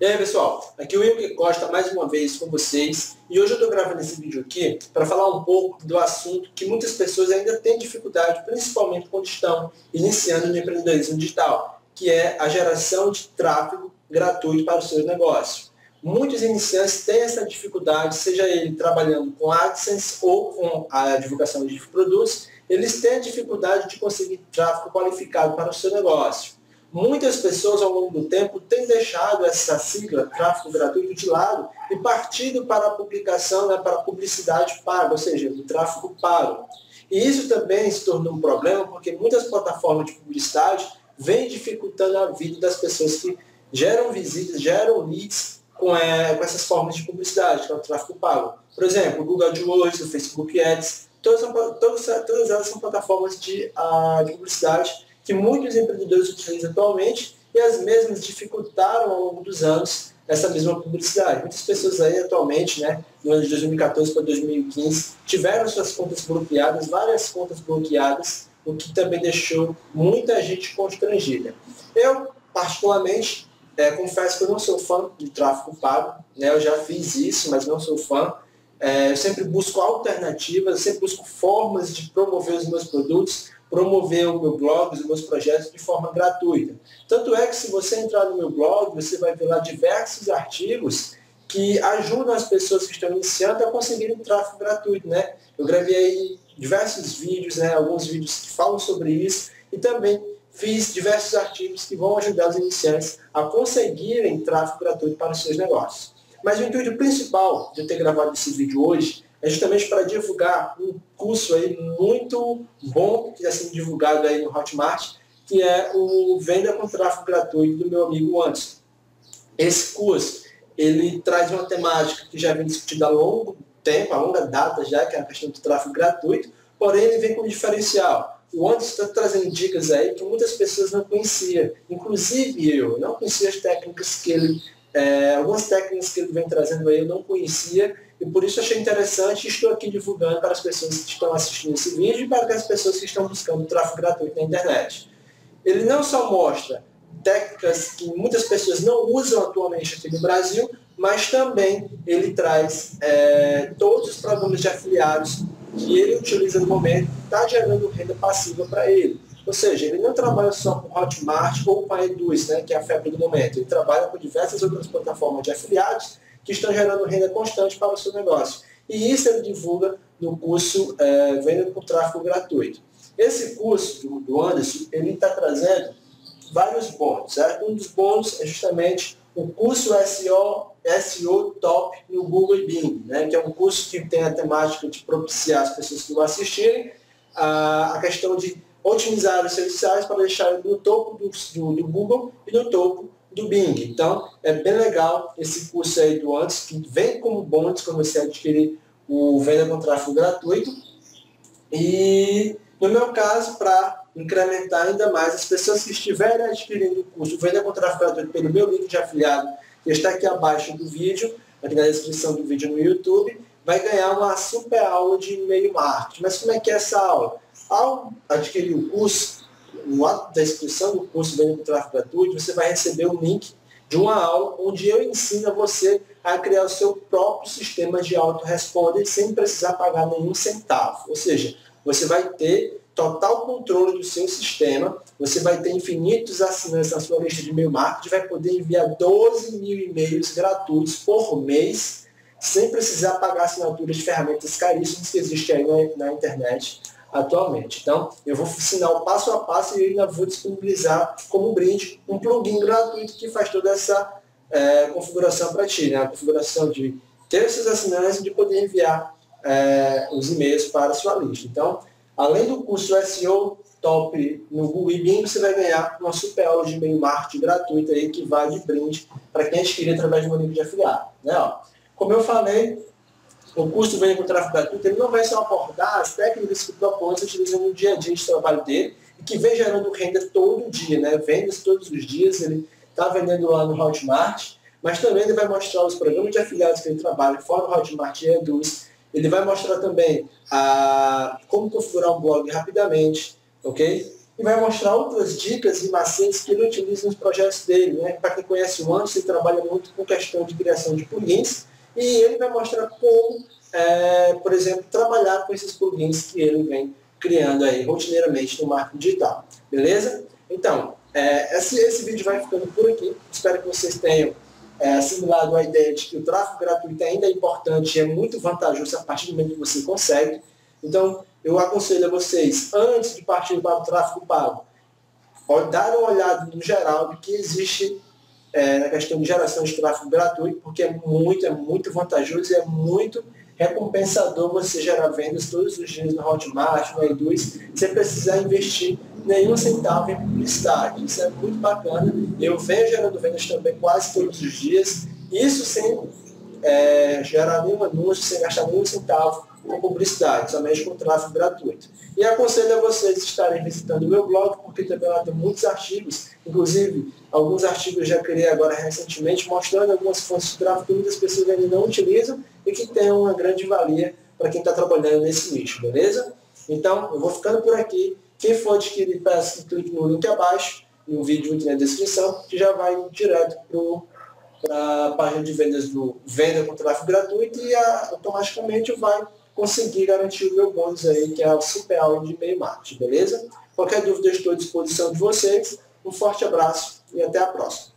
E aí pessoal, aqui o Wilker Costa mais uma vez com vocês, e hoje eu estou gravando esse vídeo aqui para falar um pouco do assunto que muitas pessoas ainda têm dificuldade, principalmente quando estão iniciando no empreendedorismo digital, que é a geração de tráfego gratuito para o seu negócio. Muitos iniciantes têm essa dificuldade, seja ele trabalhando com AdSense ou com a divulgação de produtos, eles têm a dificuldade de conseguir tráfego qualificado para o seu negócio. Muitas pessoas ao longo do tempo têm deixado essa sigla, tráfego gratuito, de lado e partido para a publicação, para a publicidade paga, ou seja, do tráfego pago. E isso também se tornou um problema porque muitas plataformas de publicidade vêm dificultando a vida das pessoas que geram visitas, geram leads com essas formas de publicidade, que é o tráfego pago. Por exemplo, o Google AdWords, o Facebook Ads, todas elas são plataformas de publicidade que muitos empreendedores utilizam atualmente, e as mesmas dificultaram ao longo dos anos essa mesma publicidade. Muitas pessoas aí atualmente, no ano de 2014 para 2015, tiveram suas contas bloqueadas, várias contas bloqueadas, o que também deixou muita gente constrangida. Eu, particularmente, confesso que eu não sou fã de tráfego pago, eu já fiz isso, mas não sou fã. Eu sempre busco alternativas, eu sempre busco formas de promover os meus produtos, promover o meu blog, os meus projetos de forma gratuita. Tanto é que se você entrar no meu blog, você vai ver lá diversos artigos que ajudam as pessoas que estão iniciando a conseguirem tráfego gratuito, Eu gravei diversos vídeos, alguns vídeos que falam sobre isso, e também fiz diversos artigos que vão ajudar os iniciantes a conseguirem tráfego gratuito para os seus negócios. Mas o intuito principal de eu ter gravado esse vídeo hoje é justamente para divulgar um curso aí muito bom que está sendo divulgado aí no Hotmart, que é o Venda com Tráfego Gratuito do meu amigo Anderson. Esse curso, ele traz uma temática que já vem discutida há longo tempo, há longa data já, que é a questão do tráfego gratuito, porém ele vem com um diferencial. O Anderson está trazendo dicas aí que muitas pessoas não conheciam, inclusive eu não conhecia as técnicas que ele... algumas técnicas que ele vem trazendo aí eu não conhecia, e por isso achei interessante e estou aqui divulgando para as pessoas que estão assistindo esse vídeo e para as pessoas que estão buscando tráfego gratuito na internet. Ele não só mostra técnicas que muitas pessoas não usam atualmente aqui no Brasil, mas também ele traz todos os programas de afiliados que ele utiliza no momento, está gerando renda passiva para ele. Ou seja, ele não trabalha só com Hotmart ou com a Eduz, que é a febre do momento. Ele trabalha com diversas outras plataformas de afiliados que estão gerando renda constante para o seu negócio. E isso ele divulga no curso Venda com Tráfego Gratuito. Esse curso do Anderson, ele está trazendo vários bônus, certo? Um dos bônus é justamente o curso SEO Top no Google e Bing, que é um curso que tem a temática de propiciar as pessoas que vão assistirem a questão de otimizar os seus sites para deixar no topo do Google e no topo do Bing. Então, é bem legal esse curso aí do Anderson, que vem como bônus quando você adquirir o Venda com Tráfego Gratuito. E, no meu caso, para incrementar ainda mais, as pessoas que estiverem adquirindo o curso Venda com Tráfego Gratuito pelo meu link de afiliado, que está aqui abaixo do vídeo, aqui na descrição do vídeo no YouTube, vai ganhar uma super aula de e-mail marketing. Mas como é que é essa aula? Ao adquirir o curso, no ato da inscrição do curso Venda com Tráfego Gratuito, você vai receber um link de uma aula onde eu ensino a você a criar o seu próprio sistema de autoresponder sem precisar pagar nenhum centavo. Ou seja, você vai ter total controle do seu sistema, você vai ter infinitos assinantes na sua lista de e-mail marketing, vai poder enviar 12 mil e-mails gratuitos por mês, sem precisar pagar assinaturas de ferramentas caríssimas que existem aí na internet atualmente. Então, eu vou ensinar o passo a passo e ainda vou disponibilizar como brinde um plugin gratuito que faz toda essa configuração para ti, a configuração de ter seus assinantes e de poder enviar os e-mails para a sua lista. Então, além do curso SEO Top no Google e Bing, você vai ganhar uma super aula de e-mail marketing gratuita aí que vai de brinde para quem adquirir através do meu link de afiliado, Como eu falei, o curso Venda com Tráfego Gratuito, ele não vai só abordar as técnicas que o Anderson utiliza no dia a dia de trabalho dele e que vem gerando renda todo dia, Vendas todos os dias, ele está vendendo lá no Hotmart, mas também ele vai mostrar os programas de afiliados que ele trabalha fora do Hotmart e Eduz. Ele vai mostrar também como configurar um blog rapidamente, ok? e vai mostrar outras dicas e macetes que ele utiliza nos projetos dele, né? Para quem conhece o Anderson, ele trabalha muito com questão de criação de plugins, e ele vai mostrar como, por exemplo, trabalhar com esses plugins que ele vem criando aí rotineiramente no marketing digital, beleza? Então, esse vídeo vai ficando por aqui, espero que vocês tenham assimilado a ideia de que o tráfego gratuito ainda é importante e é muito vantajoso a partir do momento que você consegue. Então, eu aconselho a vocês, antes de partir para o tráfego pago, dar uma olhada no geral do que existe na questão de geração de tráfego gratuito, porque é muito vantajoso e é muito recompensador você gerar vendas todos os dias no Hotmart, no Eduz, sem precisar investir nenhum centavo em publicidade. Isso é muito bacana. Eu venho gerando vendas também quase todos os dias, isso sem gerar nenhum anúncio, sem gastar nenhum centavo com publicidade, somente com tráfego gratuito. E aconselho a vocês estarem visitando o meu blog, porque também lá tem muitos artigos, inclusive alguns artigos já criei agora recentemente, mostrando algumas fontes de tráfego que muitas pessoas ainda não utilizam e que tem uma grande valia para quem está trabalhando nesse nicho, beleza? Então, eu vou ficando por aqui. Quem for adquirir, peço que clique no link abaixo, no vídeo na descrição, que já vai direto para a página de vendas do Venda com Tráfego Gratuito e automaticamente vai conseguir garantir o meu bônus aí, que é o super aula de BeeMatch, beleza? Qualquer dúvida, eu estou à disposição de vocês. Um forte abraço e até a próxima.